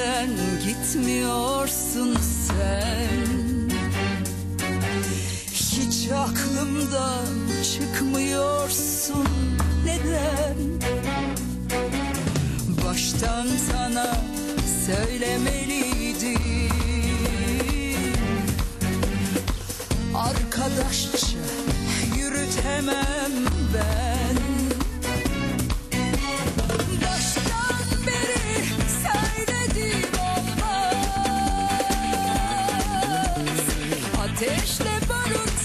Benden gitmiyorsun sen, hiç aklımdan çıkmıyorsun. Neden? Baştan sana söylemeliydim. Arkadaşça yürütemem ben. Ateşle barut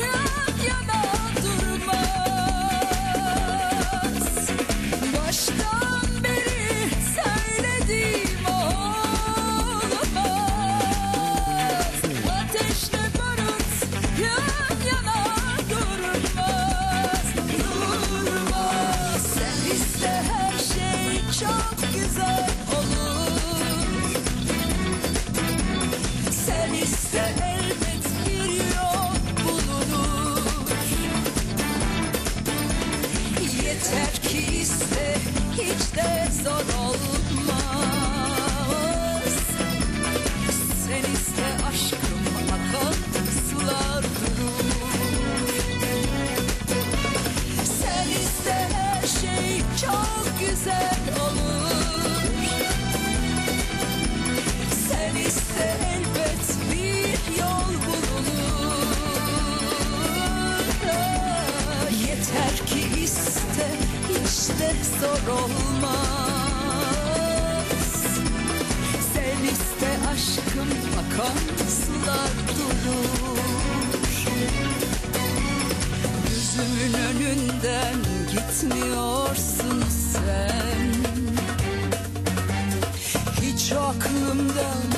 yan yana durmaz. Baştan beri söyledim, olmaz. Ateşle barut yan yana durmaz. Durmaz. Sen iste, her şey çok güzel olur. Sen iste, elbet bir yol bulunur. Yeter ki iste, hiç de zor olmaz. Sen iste aşkım, akan sular durur. Sen iste, her şey çok güzel olur. Sen iste, elbet bir yol bulunur. Yeter ki iste, hiç de zor olmaz. Sen iste aşkım, akan sular durur. Gözümün önünden gitmiyorsun sen, hiç aklımdan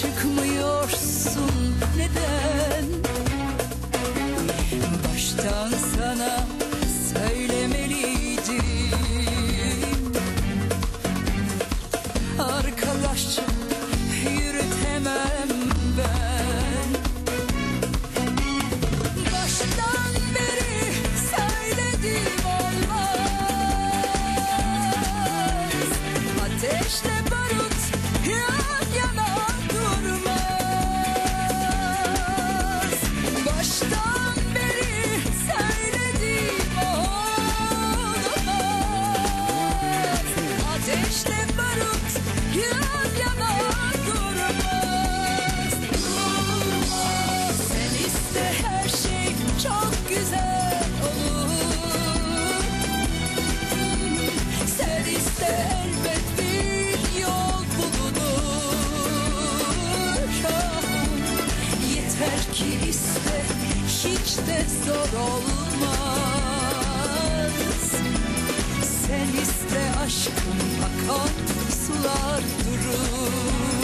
çıkmıyorsun. Neden? Baştan sana söylemeliydim. Arkadaşça yürütemem ben. Baştan beri söyledim, olmaz. Ateşle barut yan yana durmaz. Baştan beri söyledim, olmaz. Ateşle barut yan yana durmaz. Durmaz. Sen iste, her şey çok güzel olur. Sen iste, elbet bir yol bulunur. Yeter ki iste, hiç de zor olmaz. Sen iste aşkım, akan sular durur.